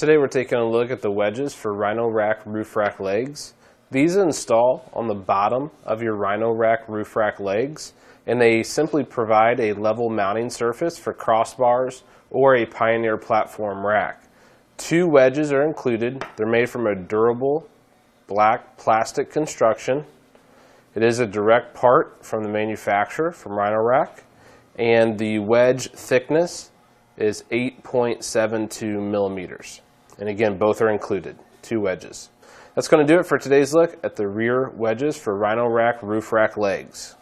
Today we're taking a look at the wedges for Rhino Rack roof rack legs. These install on the bottom of your Rhino Rack roof rack legs, and they simply provide a level mounting surface for crossbars or a Pioneer platform rack. Two wedges are included. They're made from a durable black plastic construction. It is a direct part from the manufacturer, from Rhino Rack, and the wedge thickness is 8.72 millimeters. And again, both are included, two wedges. That's going to do it for today's look at the rear wedges for Rhino Rack roof rack legs.